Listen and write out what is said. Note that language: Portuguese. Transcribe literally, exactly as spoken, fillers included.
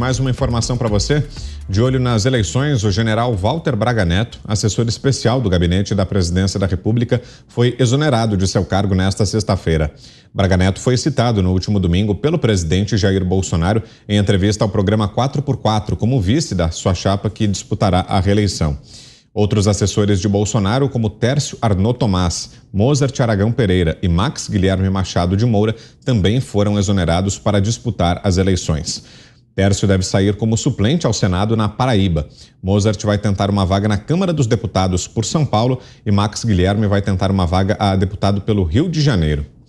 mais uma informação para você. De olho nas eleições, o general Walter Braga Neto, assessor especial do gabinete da presidência da República, foi exonerado de seu cargo nesta sexta-feira. Braga Neto foi citado no último domingo pelo presidente Jair Bolsonaro em entrevista ao programa quatro por quatro como vice da sua chapa que disputará a reeleição. Outros assessores de Bolsonaro, como Tércio Arnaud Tomás, Mozart Aragão Pereira e Max Guilherme Machado de Moura, também foram exonerados para disputar as eleições. Tércio deve sair como suplente ao Senado na Paraíba. Mozart vai tentar uma vaga na Câmara dos Deputados por São Paulo e Max Guilherme vai tentar uma vaga a deputado pelo Rio de Janeiro.